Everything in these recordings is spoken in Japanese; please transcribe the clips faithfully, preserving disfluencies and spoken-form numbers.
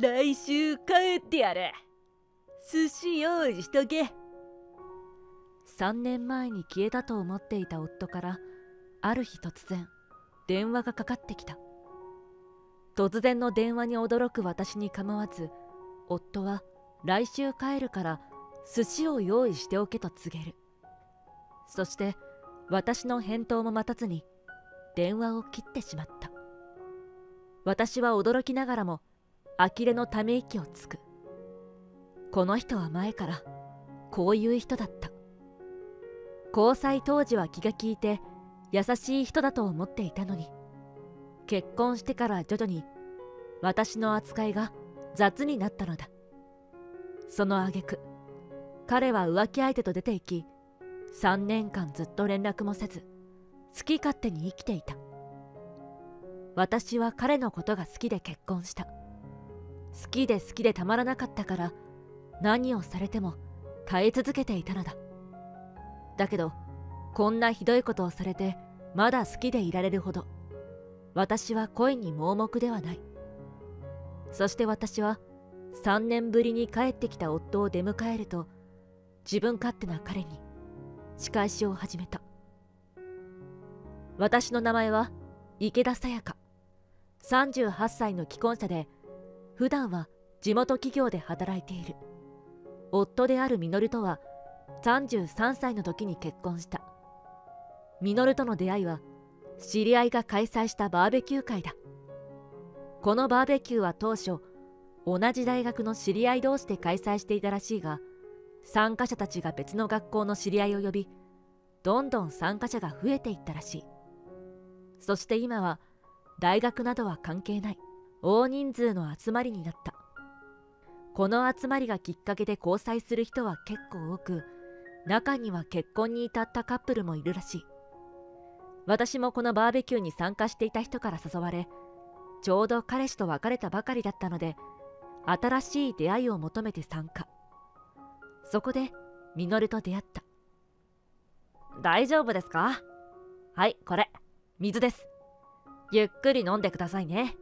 来週帰ってやる。寿司用意しとけ。さんねんまえに消えたと思っていた夫からある日突然電話がかかってきた。突然の電話に驚く私に構わず、夫は来週帰るから寿司を用意しておけと告げる。そして私の返答も待たずに電話を切ってしまった。私は驚きながらも呆れのため息をつく。この人は前からこういう人だった。交際当時は気が利いて優しい人だと思っていたのに、結婚してから徐々に私の扱いが雑になったのだ。その挙句、彼は浮気相手と出て行き、さんねんかんずっと連絡もせず好き勝手に生きていた。私は彼のことが好きで結婚した。好きで好きでたまらなかったから何をされても耐え続けていたのだ。だけどこんなひどいことをされてまだ好きでいられるほど私は恋に盲目ではない。そして私はさんねんぶりに帰ってきた夫を出迎えると、自分勝手な彼に仕返しを始めた。私の名前は池田沙耶香。さんじゅうはっさいの既婚者で、普段は地元企業で働いている。夫である稔とはさんじゅうさんさいの時に結婚した。稔との出会いは知り合いが開催したバーベキュー会だ。このバーベキューは当初同じ大学の知り合い同士で開催していたらしいが、参加者たちが別の学校の知り合いを呼び、どんどん参加者が増えていったらしい。そして今は大学などは関係ない大人数の集まりになった。この集まりがきっかけで交際する人は結構多く、中には結婚に至ったカップルもいるらしい。私もこのバーベキューに参加していた人から誘われ、ちょうど彼氏と別れたばかりだったので新しい出会いを求めて参加。そこで稔と出会った。大丈夫ですか？はい、これ水です。ゆっくり飲んでくださいね。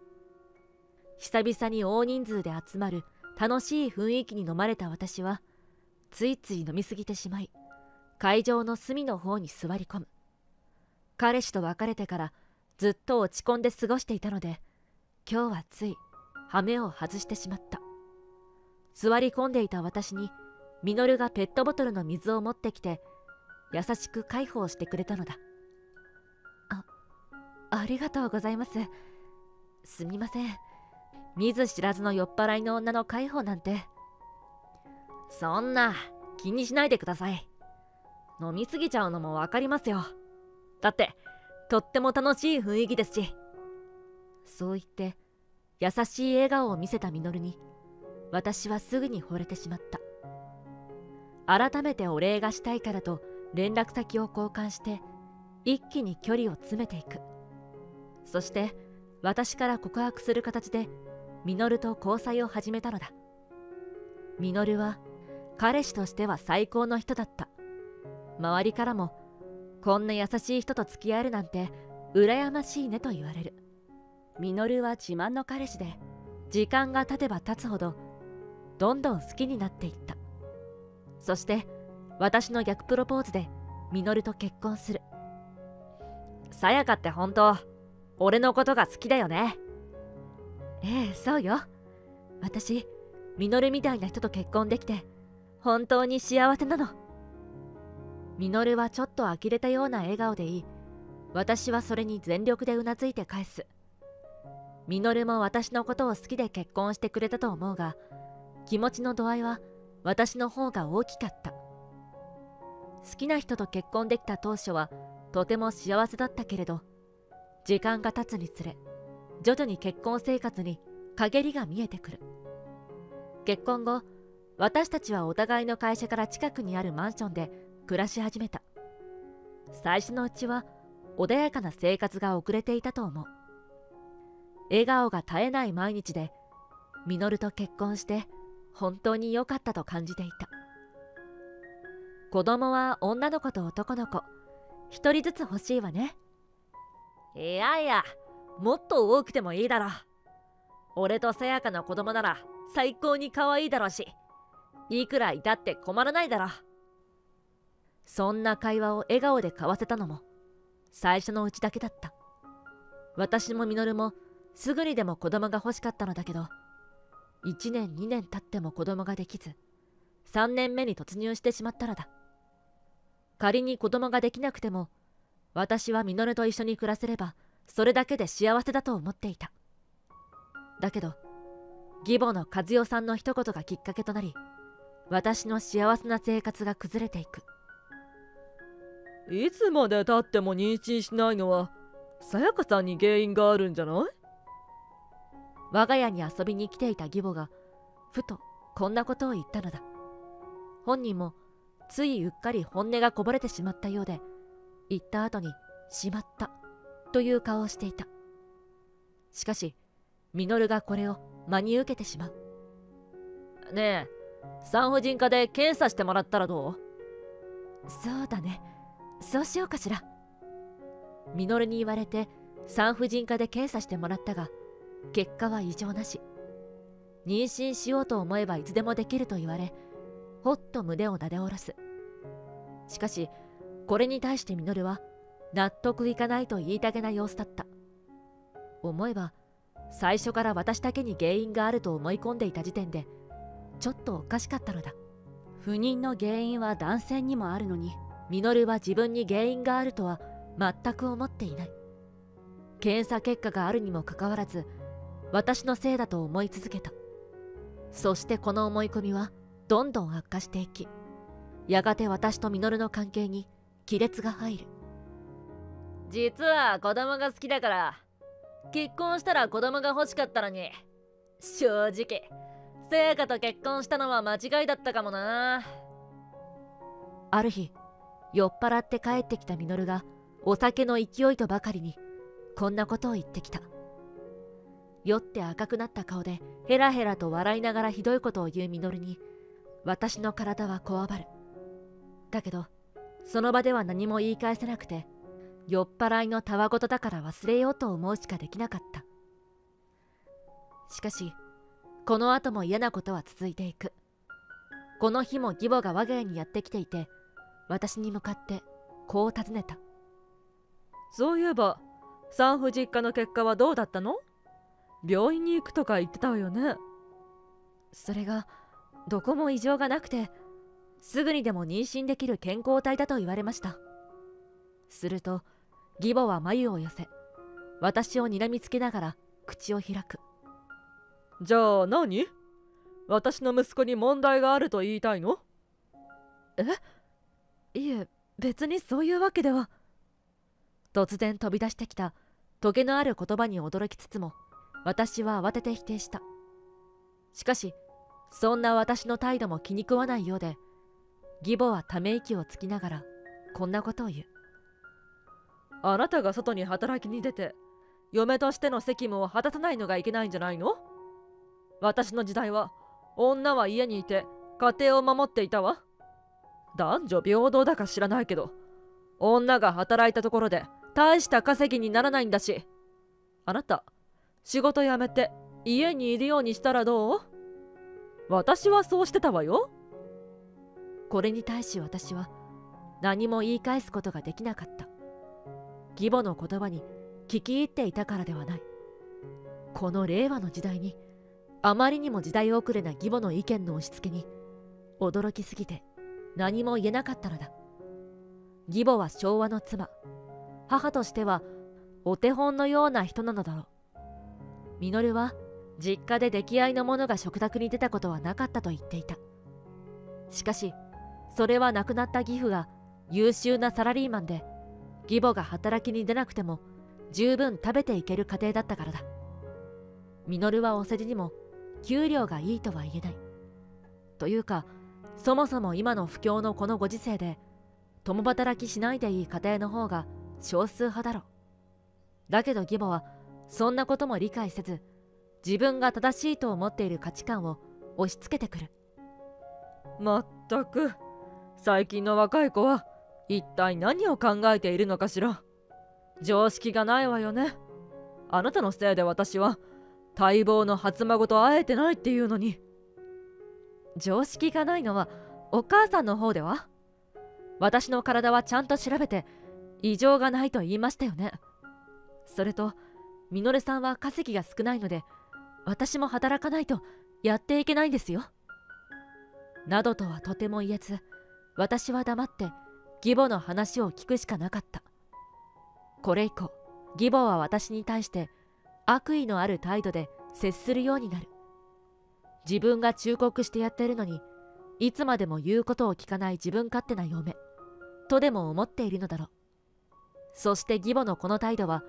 久々に大人数で集まる楽しい雰囲気に飲まれた私は、ついつい飲みすぎてしまい会場の隅の方に座り込む。彼氏と別れてからずっと落ち込んで過ごしていたので、今日はつい羽目を外してしまった。座り込んでいた私に稔がペットボトルの水を持ってきて優しく介抱してくれたのだ。あ、ありがとうございます。すみません。見ず知らずの酔っ払いの女の介抱なんて。そんな気にしないでください。飲みすぎちゃうのもわかりますよ。だってとっても楽しい雰囲気ですし。そう言って優しい笑顔を見せた稔に、私はすぐに惚れてしまった。改めてお礼がしたいからと連絡先を交換して一気に距離を詰めていく。そして私から告白する形で稔と交際を始めたのだ。稔は彼氏としては最高の人だった。周りからもこんな優しい人と付き合えるなんて羨ましいねと言われる。稔は自慢の彼氏で、時間が経てば経つほどどんどん好きになっていった。そして私の逆プロポーズで稔と結婚する。沙耶香って本当俺のことが好きだよね。ええ、そうよ。私稔みたいな人と結婚できて本当に幸せなの。稔はちょっと呆れたような笑顔でいい。私はそれに全力でうなずいて返す。稔も私のことを好きで結婚してくれたと思うが、気持ちの度合いは私の方が大きかった。好きな人と結婚できた当初はとても幸せだったけれど、時間が経つにつれ徐々に結婚生活に陰りが見えてくる。結婚後、私たちはお互いの会社から近くにあるマンションで暮らし始めた。最初のうちは穏やかな生活が遅れていたと思う。笑顔が絶えない毎日で、稔と結婚して本当に良かったと感じていた。子供は女の子と男の子、一人ずつ欲しいわね。いやいや、もっと多くてもいいだろ。俺とさやかの子供なら最高に可愛いだろうし、いくらいたって困らないだろう。そんな会話を笑顔で交わせたのも最初のうちだけだった。私も稔もすぐにでも子供が欲しかったのだけど、いちねんにねん経っても子供ができず、さんねんめに突入してしまったのだ。仮に子供ができなくても、私は稔と一緒に暮らせればそれだけで幸せだと思っていた。だけど義母の和代さんの一言がきっかけとなり、私の幸せな生活が崩れていく。いつまでたっても妊娠しないのはさやかさんに原因があるんじゃない？我が家に遊びに来ていた義母がふとこんなことを言ったのだ。本人もついうっかり本音がこぼれてしまったようで、言った後に「しまった」という顔をしていた。しかし稔がこれを真に受けてしまう。ねえ、産婦人科で検査してもらったらどう？そうだね、そうしようかしら。稔に言われて産婦人科で検査してもらったが、結果は異常なし。妊娠しようと思えばいつでもできると言われ、ほっと胸をなで下ろす。しかしこれに対して稔は納得いかないと言いたげな様子だった。思えば最初から私だけに原因があると思い込んでいた時点でちょっとおかしかったのだ。不妊の原因は男性にもあるのに、稔は自分に原因があるとは全く思っていない。検査結果があるにもかかわらず、私のせいだと思い続けた。そしてこの思い込みはどんどん悪化していき、やがて私と稔の関係に亀裂が入る。実は子供が好きだから結婚したら子供が欲しかったのに、正直さやかと結婚したのは間違いだったかもな。ある日酔っ払って帰ってきた稔がお酒の勢いとばかりにこんなことを言ってきた。酔って赤くなった顔でヘラヘラと笑いながらひどいことを言う稔に、私の体はこわばる。だけどその場では何も言い返せなくて、酔っ払いのたわごとだから忘れようと思うしかできなかった。しかしこの後も嫌なことは続いていく。この日も義母が我が家にやってきていて、私に向かってこう尋ねた。そういえば産婦人科の結果はどうだったの？病院に行くとか言ってたわよね。それがどこも異常がなくて、すぐにでも妊娠できる健康体だと言われました。すると義母は眉を寄せ、私をにらみつけながら口を開く。じゃあ何？私の息子に問題があると言いたいの？え、いえ別にそういうわけでは。突然飛び出してきたトゲのある言葉に驚きつつも、私は慌てて否定した。しかしそんな私の態度も気に食わないようで、義母はため息をつきながらこんなことを言う。あなたが外に働きに出て嫁としての責務を果たさないのがいけないんじゃないの？私の時代は女は家にいて家庭を守っていたわ。男女平等だか知らないけど、女が働いたところで大した稼ぎにならないんだし、あなた仕事辞めて家にいるようにしたらどう？私はそうしてたわよ。これに対し私は何も言い返すことができなかった。義母の言葉に聞き入っていたからではない。この令和の時代に、あまりにも時代遅れな義母の意見の押し付けに驚きすぎて何も言えなかったのだ。義母は昭和の妻、母としてはお手本のような人なのだろう。稔は実家で出来合いのものが食卓に出たことはなかったと言っていた。しかしそれは亡くなった義父が優秀なサラリーマンで、義母が働きに出なくても十分食べていける家庭だったからだ。稔はお世辞にも給料がいいとは言えない。というかそもそも今の不況のこのご時世で、共働きしないでいい家庭の方が少数派だろう。だけど義母はそんなことも理解せず、自分が正しいと思っている価値観を押し付けてくる。まったく最近の若い子は一体何を考えているのかしら。常識がないわよね。あなたのせいで私は待望の初孫と会えてないっていうのに。常識がないのはお母さんの方では？私の体はちゃんと調べて異常がないと言いましたよね。それとミノルさんは稼ぎが少ないので私も働かないとやっていけないんですよ。などとはとても言えず、私は黙って義母の話を聞くしかなかった。これ以降義母は私に対して悪意のある態度で接するようになる。自分が忠告してやってるのにいつまでも言うことを聞かない自分勝手な嫁とでも思っているのだろう。そして義母のこの態度は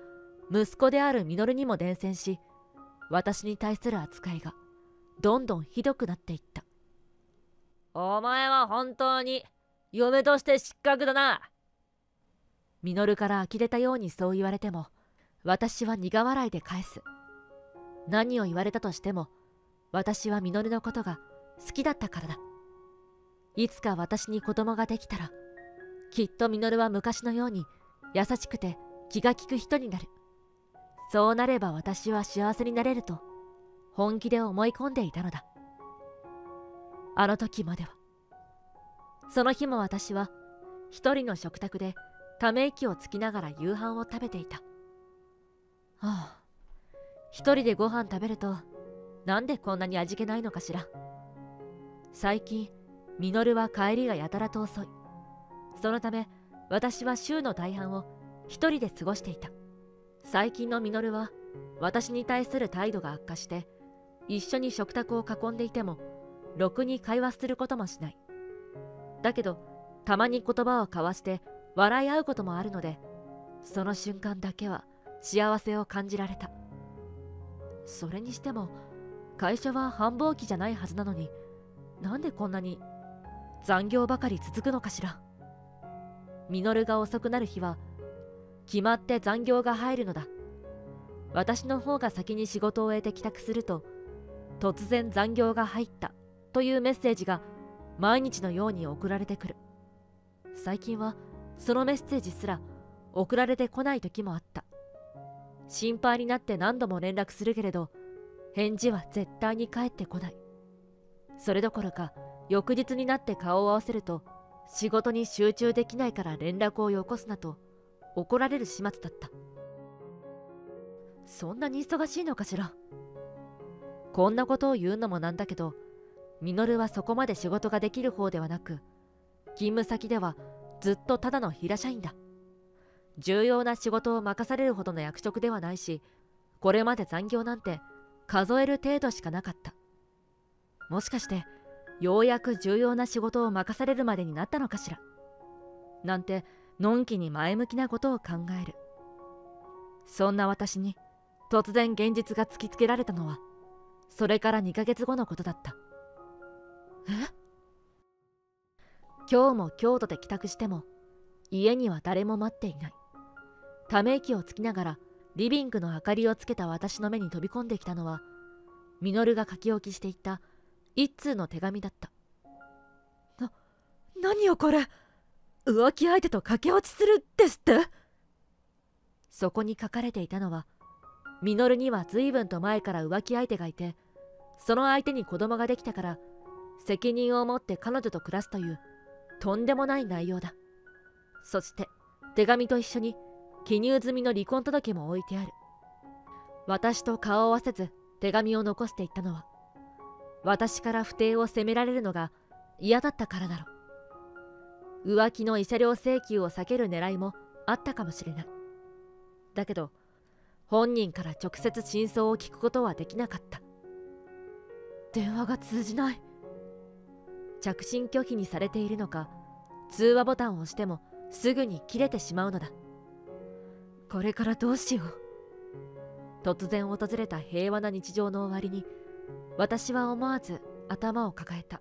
息子である稔にも伝染し、私に対する扱いがどんどんひどくなっていった。お前は本当に嫁として失格だな。稔から呆れたようにそう言われても、私は苦笑いで返す。何を言われたとしても、私は稔のことが好きだったからだ。いつか私に子供ができたら、きっと稔は昔のように優しくて気が利く人になる。そうなれば私は幸せになれると本気で思い込んでいたのだ。あの時までは。その日も私は一人の食卓でため息をつきながら夕飯を食べていた。はあ、一人でご飯食べるとなんでこんなに味気ないのかしら。最近稔は帰りがやたらと遅い。そのため私は週の大半を一人で過ごしていた。最近の稔は私に対する態度が悪化して、一緒に食卓を囲んでいてもろくに会話することもしない。だけどたまに言葉を交わして笑い合うこともあるので、その瞬間だけは幸せを感じられた。それにしても会社は繁忙期じゃないはずなのに、なんでこんなに残業ばかり続くのかしら。稔が遅くなる日は決まって残業が入るのだ。私の方が先に仕事を終えて帰宅すると、突然残業が入ったというメッセージが毎日のように送られてくる。最近はそのメッセージすら送られてこない時もあった。心配になって何度も連絡するけれど、返事は絶対に返ってこない。それどころか翌日になって顔を合わせると、仕事に集中できないから連絡をよこすなと怒られる始末だった。そんなに忙しいのかしら。こんなことを言うのもなんだけど、稔はそこまで仕事ができる方ではなく、勤務先ではずっとただの平社員だ。重要な仕事を任されるほどの役職ではないし、これまで残業なんて数える程度しかなかった。もしかしてようやく重要な仕事を任されるまでになったのかしら、なんてのんきに前向きなことを考える。そんな私に突然現実が突きつけられたのはそれからにかげつごのことだった。え？今日も京都で帰宅しても家には誰も待っていない。ため息をつきながらリビングの明かりをつけた私の目に飛び込んできたのは、稔が書き置きしていた一通の手紙だった。な、何よこれ。浮気相手と駆け落ちするですって。そこに書かれていたのは、稔には随分と前から浮気相手がいて、その相手に子供ができたから責任を持って彼女と暮らすというとんでもない内容だ。そして手紙と一緒に記入済みの離婚届も置いてある。私と顔を合わせず手紙を残していったのは、私から不貞を責められるのが嫌だったからだろう。浮気の慰謝料請求を避ける狙いもあったかもしれない。だけど本人から直接真相を聞くことはできなかった。電話が通じない。着信拒否にされているのか、通話ボタンを押してもすぐに切れてしまうのだ。これからどうしよう。突然訪れた平和な日常の終わりに、私は思わず頭を抱えた。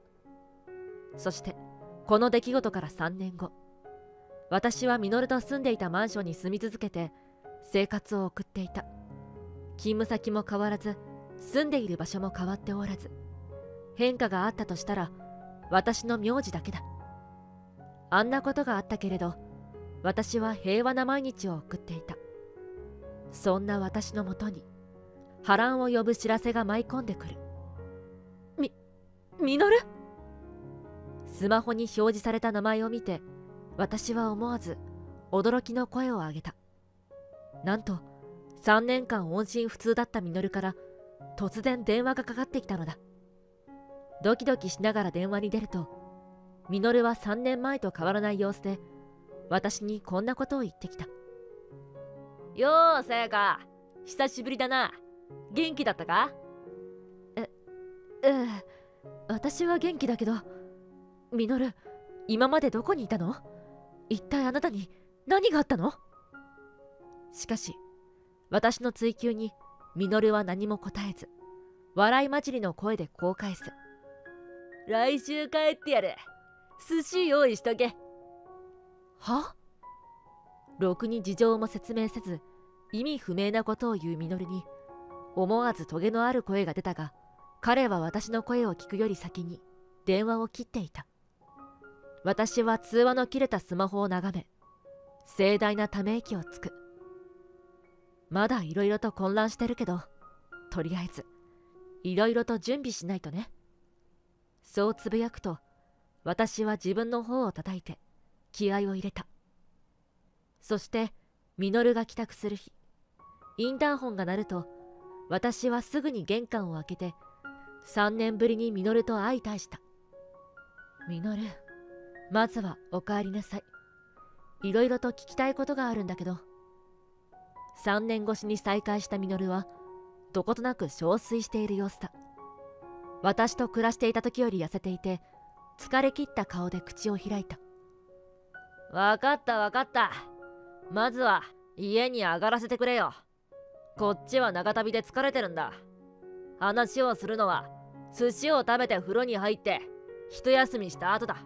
そしてこの出来事からさんねんご、私は稔と住んでいたマンションに住み続けて生活を送っていた。勤務先も変わらず、住んでいる場所も変わっておらず、変化があったとしたら私の名字だけだ。あんなことがあったけれど、私は平和な毎日を送っていた。そんな私のもとに波乱を呼ぶ知らせが舞い込んでくる。み、みのる？スマホに表示された名前を見て、私は思わず驚きの声を上げた。なんと、さんねんかん音信不通だったみのるから、突然電話がかかってきたのだ。ドキドキしながら電話に出ると、みのるはさんねんまえと変わらない様子で、私にこんなことを言ってきた。よー、さやか、久しぶりだな。元気だったか？え、ええ、私は元気だけど、みのる、今までどこにいたの？一体あなたに何があったの？しかし、私の追求にみのるは何も答えず、笑い混じりの声でこう返す。来週帰ってやる。寿司用意しとけ。は？ろくに事情も説明せず、意味不明なことを言うみのるに、思わずトゲのある声が出たが、彼は私の声を聞くより先に電話を切っていた。私は通話の切れたスマホを眺め、盛大なため息をつく。まだいろいろと混乱してるけど、とりあえず、いろいろと準備しないとね。そうつぶやくと、私は自分の方を叩いて、気合を入れた。そして、みのるが帰宅する日、インターホンが鳴ると、私はすぐに玄関を開けて、さんねんぶりにみのると相対した。みのる、まずはお帰りなさい。いろいろと聞きたいことがあるんだけど。さんねんごしに再会したみのるは、どことなく憔悴している様子だ。私と暮らしていた時より痩せていて、疲れ切った顔で口を開いた。わかったわかった。まずは家に上がらせてくれよ。こっちは長旅で疲れてるんだ。話をするのは、寿司を食べて風呂に入って、一休みした後だ。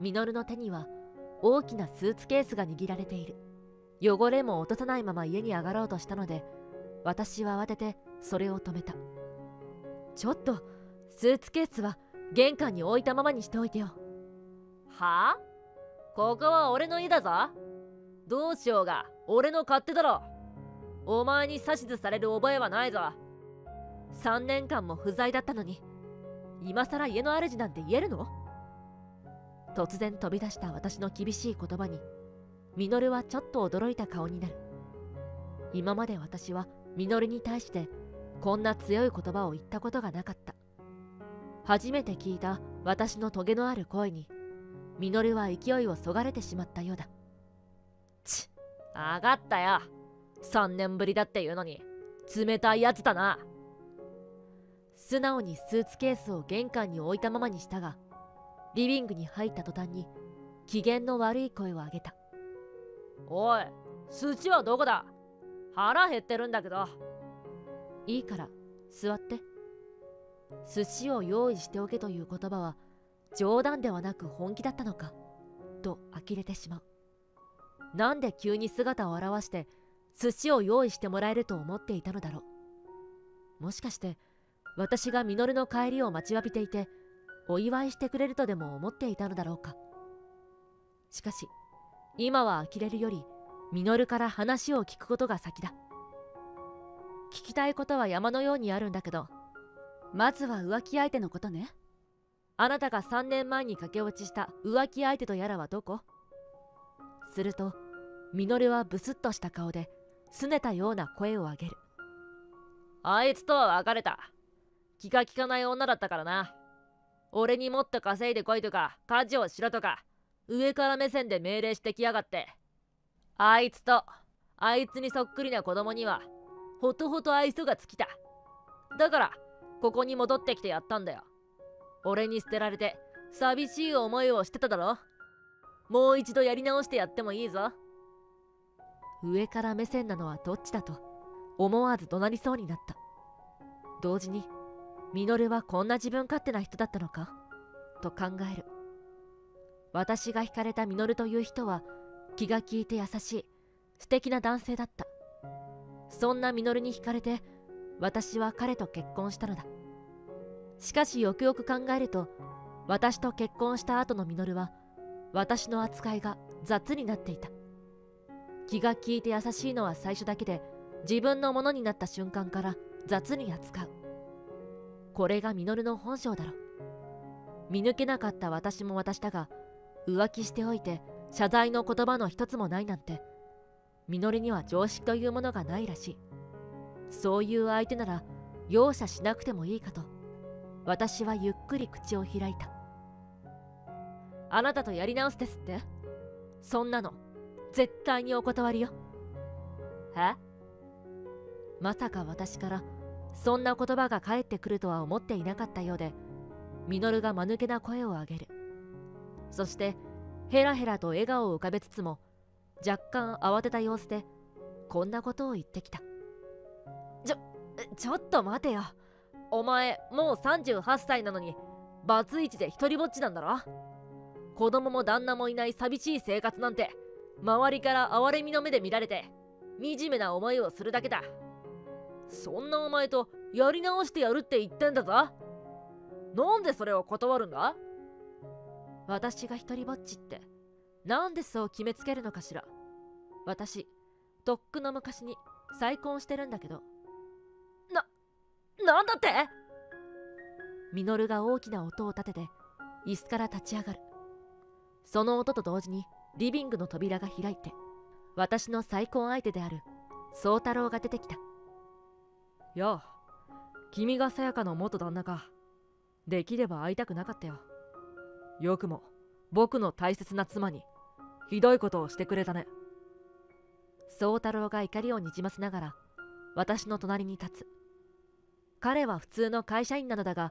みのるの手には、大きなスーツケースが握られている。汚れも落とさないまま家に上がろうとしたので、私は慌ててそれを止めた。ちょっと、スーツケースは玄関に置いたままにしておいてよ。はあ？ここは俺の家だぞ。どうしようが、俺の勝手だろ。お前に指図される覚えはないぞ。さんねんかんも不在だったのに、今さら家の主なんて言えるの？突然飛び出した私の厳しい言葉に、みのるはちょっと驚いた顔になる。今まで私はみのるに対してこんな強い言葉を言ったことがなかった。初めて聞いた私のトゲのある声に、みのるは勢いをそがれてしまったようだ。ち、上がったよ。さんねんぶりだっていうのに、冷たいやつだな。素直にスーツケースを玄関に置いたままにしたが、リビングに入った途端に機嫌の悪い声を上げた。おい、寿司はどこだ？腹減ってるんだけど。いいから座って。寿司を用意しておけという言葉は冗談ではなく本気だったのかと呆れてしまう。なんで急に姿を現して寿司を用意してもらえると思っていたのだろう。もしかして私がみのるの帰りを待ちわびていて、お祝いしてくれるとでも思っていたのだろうか。しかし今は呆れるよりみのるから話を聞くことが先だ。聞きたいことは山のようにあるんだけど、まずは浮気相手のことね。あなたがさんねんまえに駆け落ちした浮気相手とやらはどこ？するとみのるはブスッとした顔で拗ねたような声を上げる。あいつとは別れた。気が利かない女だったからな。俺にもっと稼いでこいとか、家事をしろとか、上から目線で命令してきやがって。あいつとあいつにそっくりな子供にはほとほと愛想が尽きた。だからここに戻ってきてやったんだよ。俺に捨てられて寂しい思いをしてただろ。もう一度やり直してやってもいいぞ。上から目線なのはどっちだと思わず怒鳴りそうになった。同時にみのるはこんな自分勝手な人だったのかと考える。私が惹かれたみのるという人は気が利いて優しい素敵な男性だった。そんなみのるに惹かれて私は彼と結婚したのだ。しかしよくよく考えると、私と結婚した後のみのるは私の扱いが雑になっていた。気が利いて優しいのは最初だけで、自分のものになった瞬間から雑に扱う。これが稔の本性だろ。見抜けなかった私も私だが、浮気しておいて謝罪の言葉の一つもないなんて、稔には常識というものがないらしい。そういう相手なら容赦しなくてもいいかと、私はゆっくり口を開いた。あなたとやり直すですって？そんなの絶対にお断りよ。え？まさか私からそんな言葉が返ってくるとは思っていなかったようで、稔が間抜けな声を上げる。そしてヘラヘラと笑顔を浮かべつつも、若干慌てた様子でこんなことを言ってきた。ちょちょっと待てよ。お前もうさんじゅうはっさいなのにバツイチで一人ぼっちなんだろ。子供も旦那もいない寂しい生活なんて、周りから哀れみの目で見られて惨めな思いをするだけだ。そんなお前とやり直してやるって言ってんだぞ。なんでそれを断るんだ？私が一人ぼっちってなんでそう決めつけるのかしら。私とっくの昔に再婚してるんだけど。な、なんだって？稔が大きな音を立てて椅子から立ち上がる。その音と同時にリビングの扉が開いて、私の再婚相手である宗太郎が出てきた。よう、君がさやかの元旦那か。できれば会いたくなかったよ。よくも僕の大切な妻にひどいことをしてくれたね。宗太郎が怒りをにじませながら私の隣に立つ。彼は普通の会社員なのだが、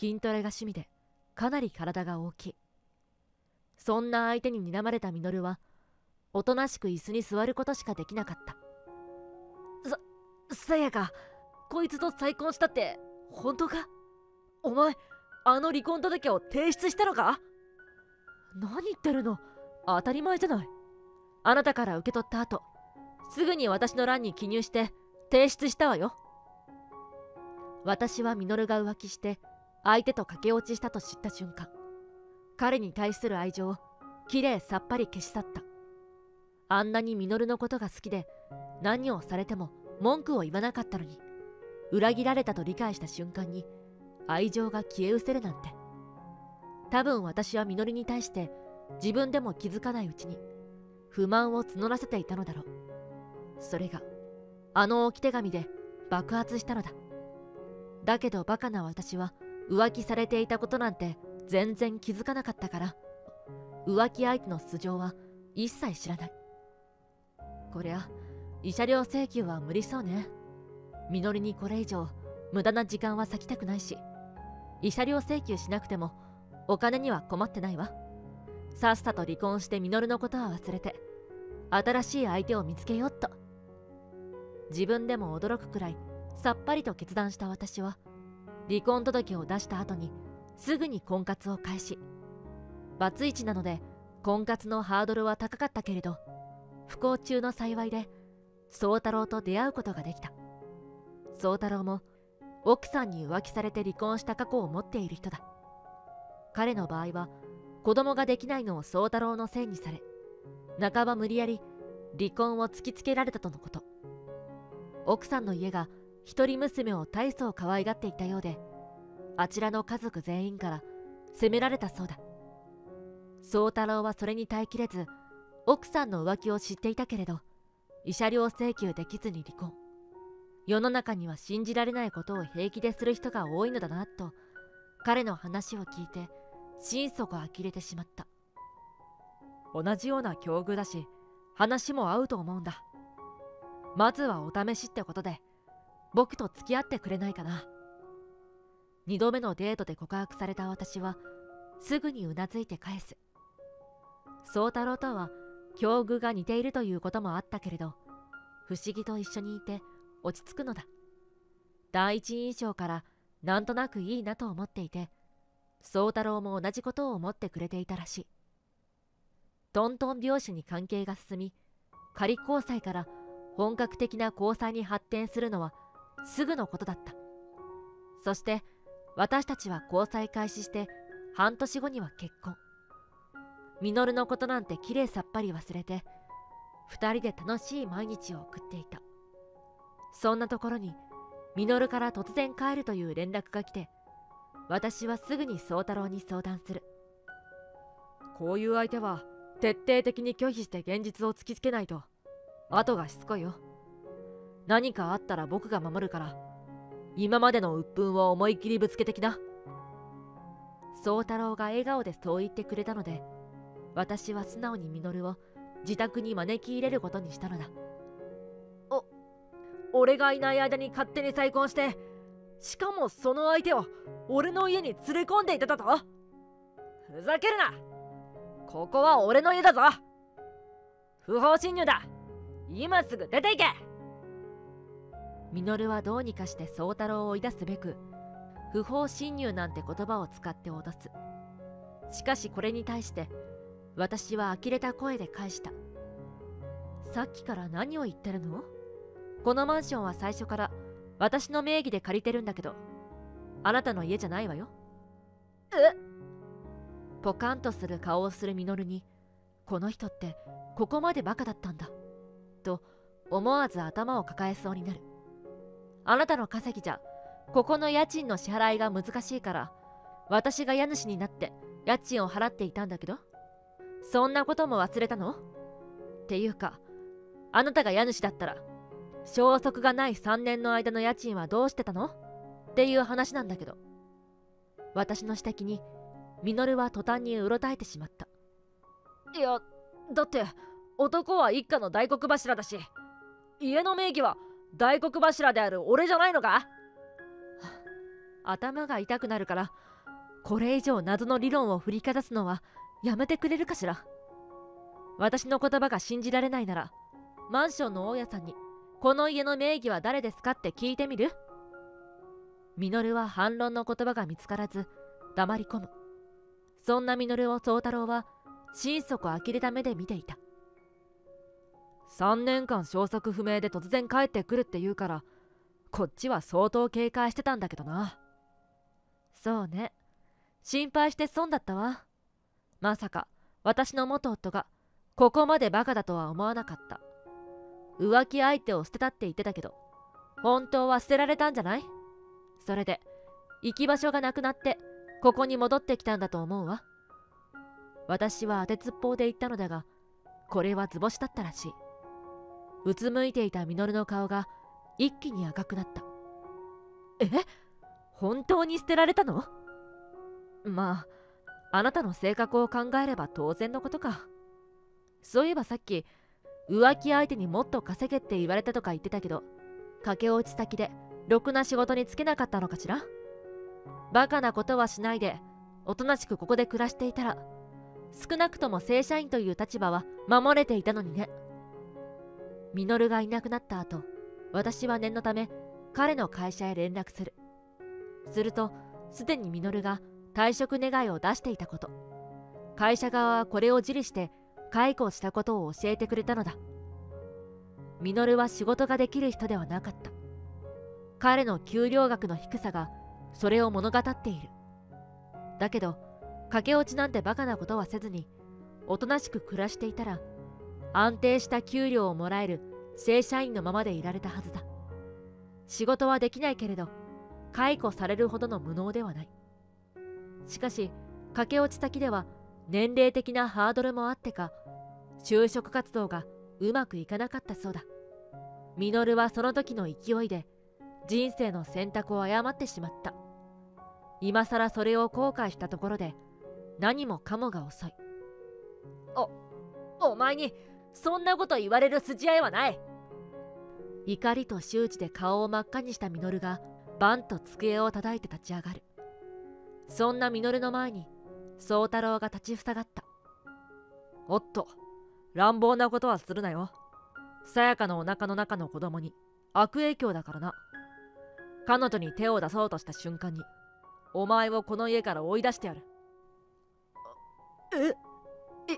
筋トレが趣味でかなり体が大きい。そんな相手に睨まれた稔は、おとなしく椅子に座ることしかできなかった。さ、さやか、こいつと再婚したって本当か？お前、あの離婚届を提出したのか？何言ってるの、当たり前じゃない。あなたから受け取った後、すぐに私の欄に記入して提出したわよ。私は稔が浮気して相手と駆け落ちしたと知った瞬間、彼に対する愛情をきれいさっぱり消し去った。あんなに稔のことが好きで、何をされても文句を言わなかったのに、裏切られたと理解した瞬間に愛情が消え失せるなんて。多分私は稔に対して自分でも気づかないうちに不満を募らせていたのだろう。それがあの置き手紙で爆発したのだ。だけどバカな私は浮気されていたことなんて全然気づかなかったから、浮気相手の素性は一切知らない。こりゃ慰謝料請求は無理そうね。稔にこれ以上無駄な時間は割きたくないし、慰謝料請求しなくてもお金には困ってないわ。さっさと離婚して稔のことは忘れて、新しい相手を見つけようっと。自分でも驚くくらいさっぱりと決断した私は、離婚届を出した後にすぐに婚活を開始。バツイチなので婚活のハードルは高かったけれど、不幸中の幸いで宗太郎と出会うことができた。宗太郎も奥さんに浮気されて離婚した過去を持っている人だ。彼の場合は子供ができないのを宗太郎のせいにされ、半ば無理やり離婚を突きつけられたとのこと。奥さんの家が一人娘を大層可愛がっていたようで、あちらの家族全員から責められたそうだ。宗太郎はそれに耐えきれず、奥さんの浮気を知っていたけれど慰謝料請求できずに離婚。世の中には信じられないことを平気でする人が多いのだなと、彼の話を聞いて心底呆れてしまった。同じような境遇だし、話も合うと思うんだ。まずはお試しってことで僕と付き合ってくれないかな。二度目のデートで告白された私はすぐにうなずいて返す。宗太郎とは境遇が似ているということもあったけれど、不思議と一緒にいて落ち着くのだ。第一印象からなんとなくいいなと思っていて、宗太郎も同じことを思ってくれていたらしい。トントン拍子に関係が進み、仮交際から本格的な交際に発展するのはすぐのことだった。そして私たちは交際開始して半年後には結婚。稔のことなんてきれいさっぱり忘れて、ふたりで楽しい毎日を送っていた。そんなところに稔から突然帰るという連絡が来て、私はすぐに宗太郎に相談する。こういう相手は徹底的に拒否して現実を突きつけないと、後がしつこいよ。何かあったら僕が守るから、今までの鬱憤を思い切りぶつけてきな。宗太郎が笑顔でそう言ってくれたので、私は素直に稔を自宅に招き入れることにしたのだ。お俺がいない間に勝手に再婚して、しかもその相手を俺の家に連れ込んでいただと。ふざけるな、ここは俺の家だぞ。不法侵入だ、今すぐ出て行け。稔はどうにかして宗太郎を追い出すべく、不法侵入なんて言葉を使って脅す。しかしこれに対して私は呆れた声で返した。さっきから何を言ってるの？このマンションは最初から私の名義で借りてるんだけど、あなたの家じゃないわよ。え？ポカンとする顔をする稔に、この人ってここまでバカだったんだと思わず頭を抱えそうになる。あなたの稼ぎじゃここの家賃の支払いが難しいから、私が家主になって家賃を払っていたんだけど、そんなことも忘れたの？っていうか、あなたが家主だったら消息がないさんねんの間の家賃はどうしてたの？っていう話なんだけど。私の指摘に稔は途端にうろたえてしまった。いやだって男は一家の大黒柱だし、家の名義は大黒柱である俺じゃないのか？頭が痛くなるから、これ以上謎の理論を振りかざすのはやめてくれるかしら。私の言葉が信じられないなら、マンションの大家さんにこの家の名義は誰ですかって聞いてみる？稔は反論の言葉が見つからず黙り込む。そんな稔を宗太郎は心底呆れた目で見ていた。さんねんかん消息不明で突然帰ってくるって言うから、こっちは相当警戒してたんだけどな。そうね、心配して損だったわ。まさか私の元夫がここまでバカだとは思わなかった。浮気相手を捨てたって言ってたけど、本当は捨てられたんじゃない？それで行き場所がなくなってここに戻ってきたんだと思うわ。私は当てずっぽうで言ったのだが、これは図星だったらしい。うつむいていた稔の顔が一気に赤くなった。え？本当に捨てられたの？まああなたの性格を考えれば当然のことか。そういえばさっき浮気相手にもっと稼げって言われたとか言ってたけど、駆け落ち先でろくな仕事に就けなかったのかしら。バカなことはしないでおとなしくここで暮らしていたら、少なくとも正社員という立場は守れていたのにね。稔がいなくなった後、私は念のため彼の会社へ連絡する。するとすでに稔が退職願を出していたこと、会社側はこれを受理して解雇したことを教えてくれたのだ。稔は仕事ができる人ではなかった。彼の給料額の低さがそれを物語っている。だけど駆け落ちなんてバカなことはせずにおとなしく暮らしていたら、安定した給料をもらえる正社員のままでいられたはずだ。仕事はできないけれど解雇されるほどの無能ではない。しかし駆け落ち先では年齢的なハードルもあってか、就職活動がうまくいかなかったそうだ。稔はその時の勢いで人生の選択を誤ってしまった。今更それを後悔したところで何もかもが遅い。おお前にそんなこと言われる筋合いはない。怒りと羞恥で顔を真っ赤にした稔がバンと机を叩いて立ち上がる。そんな稔の前に宗太郎が立ちふさがった。おっと、乱暴なことはするなよ。さやかのお腹の中の子供に悪影響だからな。彼女に手を出そうとした瞬間にお前をこの家から追い出してやる。え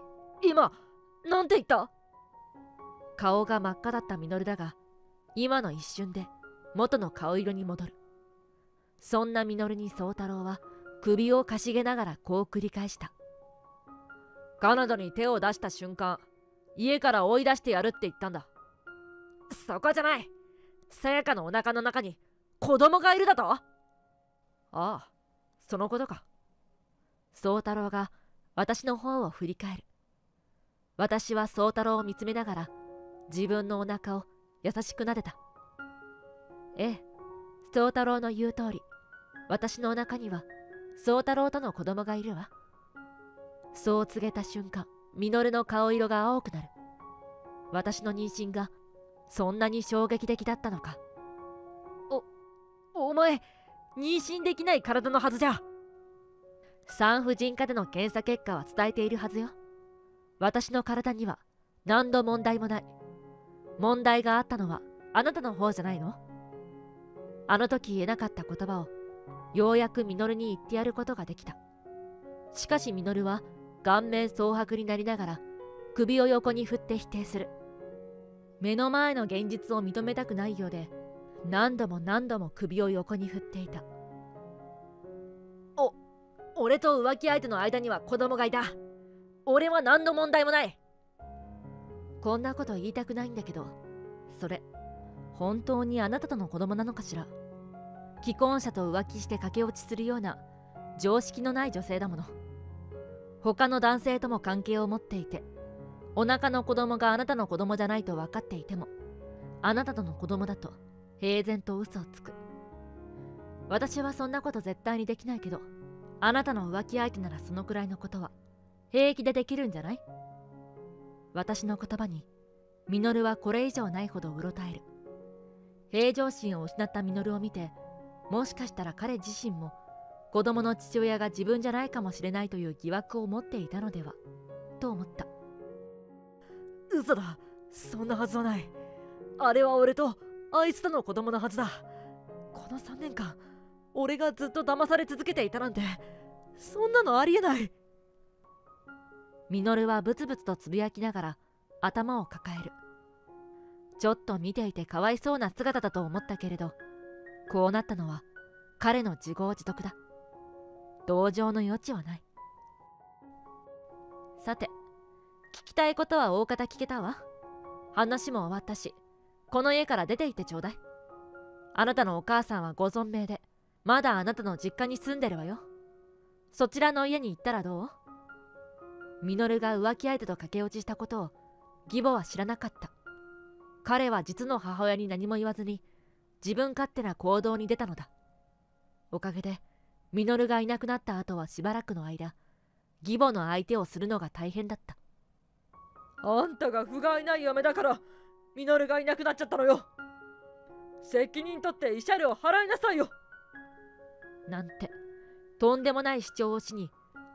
い今なんて言った？顔が真っ赤だった稔だが、今の一瞬で元の顔色に戻る。そんな稔に宗太郎は首をかしげながらこう繰り返した。彼女に手を出した瞬間、家から追い出してやるって言ったんだ。そこじゃない、さやかのお腹の中に子供がいるだと？ああ、そのことか。宗太郎が私の方を振り返る。私は宗太郎を見つめながら自分のお腹を優しく撫でた。ええ、宗太郎の言う通り、私のお腹には宗太郎との子供がいるわ。そう告げた瞬間、稔の顔色が青くなる。私の妊娠がそんなに衝撃的だったのか。お、お前、妊娠できない体のはずじゃ。産婦人科での検査結果は伝えているはずよ。私の体には何の問題もない。問題があったのはあなたの方じゃないの？あの時言えなかった言葉をようやく稔に言ってやることができた。しかし稔は顔面蒼白になりながら首を横に振って否定する。目の前の現実を認めたくないようで、何度も何度も首を横に振っていた。お、俺と浮気相手の間には子供がいた。俺は何の問題もない。こんなこと言いたくないんだけど、それ本当にあなたとの子供なのかしら。既婚者と浮気して駆け落ちするような常識のない女性だもの。他の男性とも関係を持っていて、お腹の子供があなたの子供じゃないと分かっていても、あなたとの子供だと平然と嘘をつく。私はそんなこと絶対にできないけど、あなたの浮気相手ならそのくらいのことは平気でできるんじゃない？私の言葉に稔はこれ以上ないほどうろたえる。平常心を失った稔を見て、もしかしたら彼自身も子供の父親が自分じゃないかもしれないという疑惑を持っていたのではと思った。嘘だ、そんなはずはない。あれは俺とあいつとの子供のはずだ。このさんねんかん俺がずっと騙され続けていたなんて、そんなのありえない。稔はブツブツとつぶやきながら頭を抱える。ちょっと見ていてかわいそうな姿だと思ったけれど、こうなったのは彼の自業自得だ。同情の余地はない。さて、聞きたいことは大方聞けたわ。話も終わったし、この家から出て行ってちょうだい。あなたのお母さんはご存命で、まだあなたの実家に住んでるわよ。そちらの家に行ったらどう？稔が浮気相手と駆け落ちしたことを義母は知らなかった。彼は実の母親に何も言わずに自分勝手な行動に出たのだ。おかげで稔がいなくなった後はしばらくの間、義母の相手をするのが大変だった。あんたが不甲斐ない嫁だから稔がいなくなっちゃったのよ。責任取って慰謝料払いなさいよ。なんてとんでもない主張をしに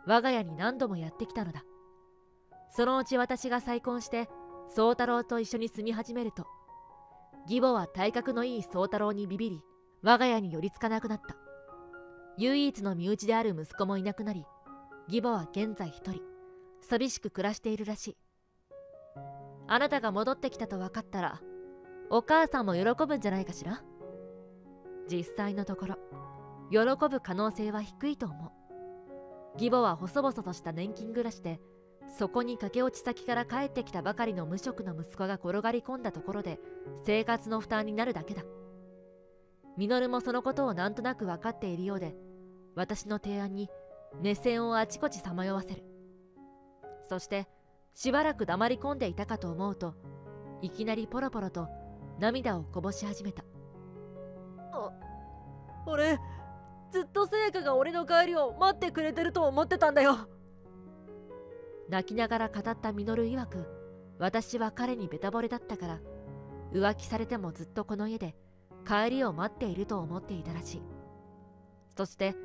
我が家に何度もやってきたのだ。そのうち私が再婚して宗太郎と一緒に住み始めると、義母は体格のいい宗太郎にビビり、我が家に寄りつかなくなった。唯一の身内である息子もいなくなり、義母は現在一人寂しく暮らしているらしい。あなたが戻ってきたと分かったらお母さんも喜ぶんじゃないかしら。実際のところ喜ぶ可能性は低いと思う。義母は細々とした年金暮らしで、そこに駆け落ち先から帰ってきたばかりの無職の息子が転がり込んだところで生活の負担になるだけだ。稔もそのことをなんとなく分かっているようで、私の提案に目線をあちこちさまよわせる。そしてしばらく黙り込んでいたかと思うと、いきなりポロポロと涙をこぼし始めた。あ、俺ずっとさやかが俺の帰りを待ってくれてると思ってたんだよ。泣きながら語った稔曰く、私は彼にベタ惚れだったから浮気されてもずっとこの家で帰りを待っていると思っていたらしい。そして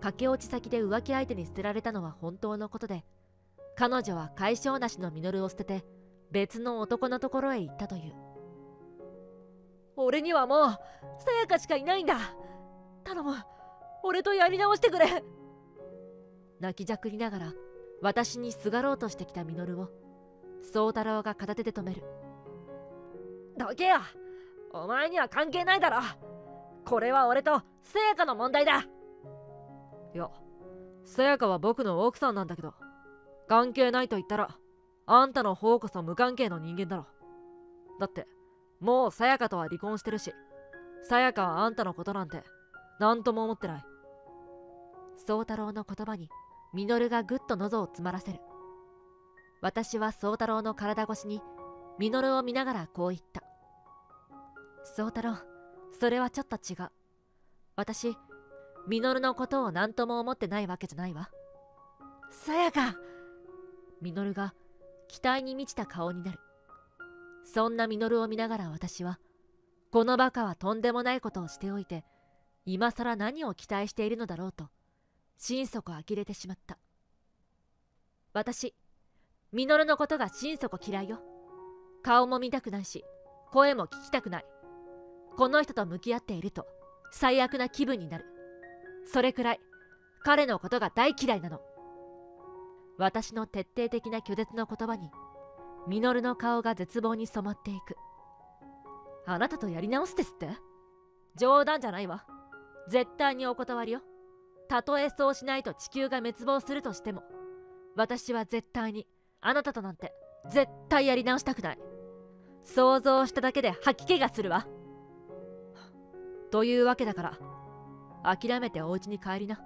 駆け落ち先で浮気相手に捨てられたのは本当のことで、彼女は解消なしの稔を捨てて別の男のところへ行ったという。俺にはもうさやかしかいないんだ。頼む、俺とやり直してくれ。泣きじゃくりながら私にすがろうとしてきた稔を宗太郎が片手で止める。どけや、お前には関係ないだろ。これは俺とさやかの問題だ。いや、さやかは僕の奥さんなんだけど、関係ないと言ったらあんたの方こそ無関係の人間だろ。だってもうさやかとは離婚してるし、さやかはあんたのことなんて何とも思ってない。宗太郎の言葉に稔がぐっと喉を詰まらせる。私は宗太郎の体越しに稔を見ながらこう言った。宗太郎、それはちょっと違う。私稔のことを何とも思ってないわけじゃないわ。さやか。稔が期待に満ちた顔になる。そんな稔を見ながら私は、このバカはとんでもないことをしておいて今さら何を期待しているのだろうと心底呆れてしまった。私稔のことが心底嫌いよ。顔も見たくないし声も聞きたくない。この人と向き合っていると最悪な気分になる。それくらい彼のことが大嫌いなの。私の徹底的な拒絶の言葉に稔の顔が絶望に染まっていく。あなたとやり直すですって？冗談じゃないわ。絶対にお断りよ。たとえそうしないと地球が滅亡するとしても、私は絶対にあなたとなんて絶対やり直したくない。想像しただけで吐き気がするわ。というわけだから諦めてお家に帰りな。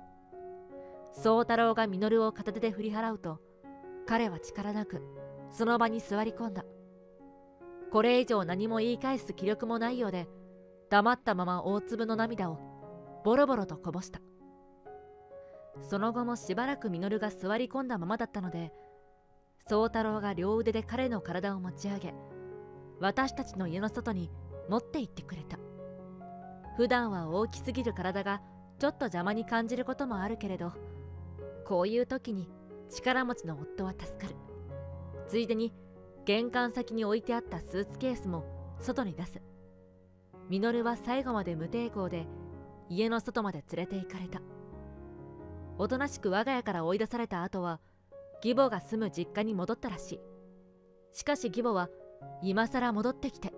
宗太郎が稔を片手で振り払うと、彼は力なくその場に座り込んだ。これ以上何も言い返す気力もないようで、黙ったまま大粒の涙をボロボロとこぼした。その後もしばらく稔が座り込んだままだったので、宗太郎が両腕で彼の体を持ち上げ、私たちの家の外に持って行ってくれた。普段は大きすぎる体がちょっと邪魔に感じることもあるけれど、こういう時に力持ちの夫は助かる。ついでに玄関先に置いてあったスーツケースも外に出す。稔は最後まで無抵抗で家の外まで連れて行かれた。おとなしく我が家から追い出された後は、義母が住む実家に戻ったらしい。しかし義母は今さら戻ってきて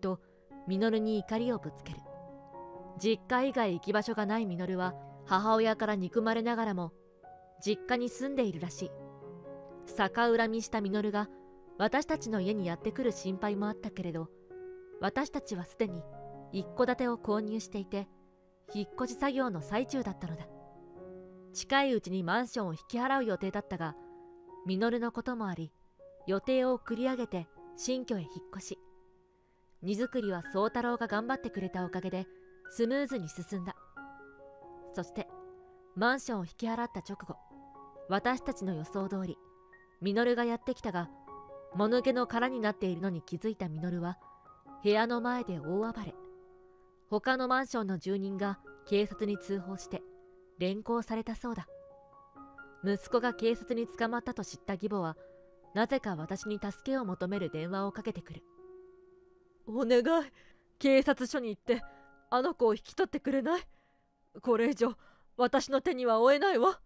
と稔に怒りをぶつける。実家以外行き場所がない稔は母親から憎まれながらも実家に住んでいるらしい。逆恨みした稔が私たちの家にやってくる心配もあったけれど、私たちはすでに一戸建てを購入していて、引っ越し作業の最中だったのだ。近いうちにマンションを引き払う予定だったが、稔のこともあり予定を繰り上げて新居へ引っ越し、荷造りは宗太郎が頑張ってくれたおかげでスムーズに進んだ。そしてマンションを引き払った直後、私たちの予想通り稔がやってきたが、もぬけの殻になっているのに気づいた稔は部屋の前で大暴れ。他のマンションの住人が警察に通報して連行されたそうだ。息子が警察に捕まったと知った義母は、なぜか私に助けを求める電話をかけてくる。お願い、警察署に行ってあの子を引き取ってくれない？これ以上私の手には負えないわ。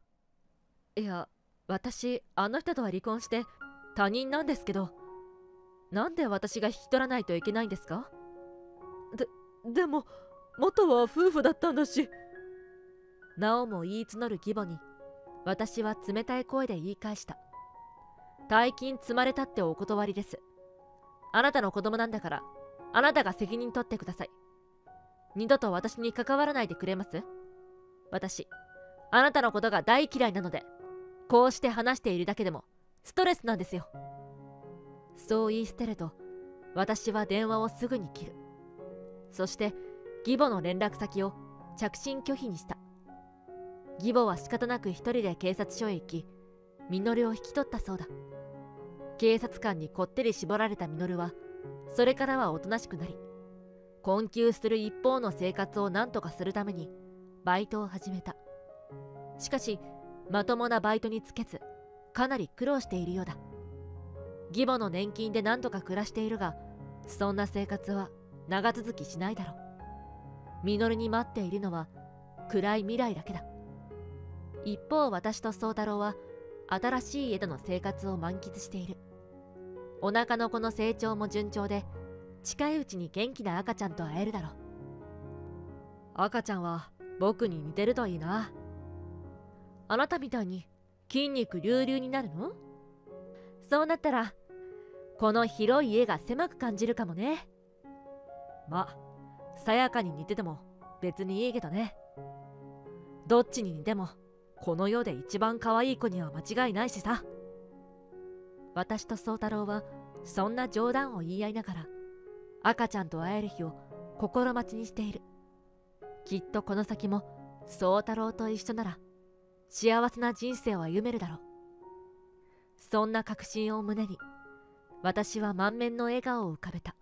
いや、私あの人とは離婚して他人なんですけど、なんで私が引き取らないといけないんですか？ででも元は夫婦だったんだし。なおも言い募る義母に私は冷たい声で言い返した。大金積まれたってお断りです。あなたの子供なんだから、あなたが責任取ってください。二度と私に関わらないでくれます？私あなたのことが大嫌いなので、こうして話しているだけでもストレスなんですよ。そう言い捨てると、私は電話をすぐに切る。そして義母の連絡先を着信拒否にした。義母は仕方なく一人で警察署へ行き、稔を引き取ったそうだ。警察官にこってり絞られた稔はそれからはおとなしくなり、困窮する一方の生活を何とかするためにバイトを始めた。しかしまともなバイトにつけず、かなり苦労しているようだ。義母の年金で何とか暮らしているが、そんな生活は長続きしないだろう。稔に待っているのは暗い未来だけだ。一方、私と宗太郎は新しい家での生活を満喫している。お腹の子の成長も順調で、近いうちに元気な赤ちゃんと会えるだろう。赤ちゃんは僕に似てるといいな。あなたみたいに筋肉隆々になるの？そうなったらこの広い家が狭く感じるかもね。ま、さやかに似てても別にいいけどね。どっちに似てもこの世で一番可愛い子には間違いないしさ。私と宗太郎はそんな冗談を言い合いながら赤ちゃんと会える日を心待ちにしている。きっとこの先も宗太郎と一緒なら幸せな人生を歩めるだろう。そんな確信を胸に私は満面の笑顔を浮かべた。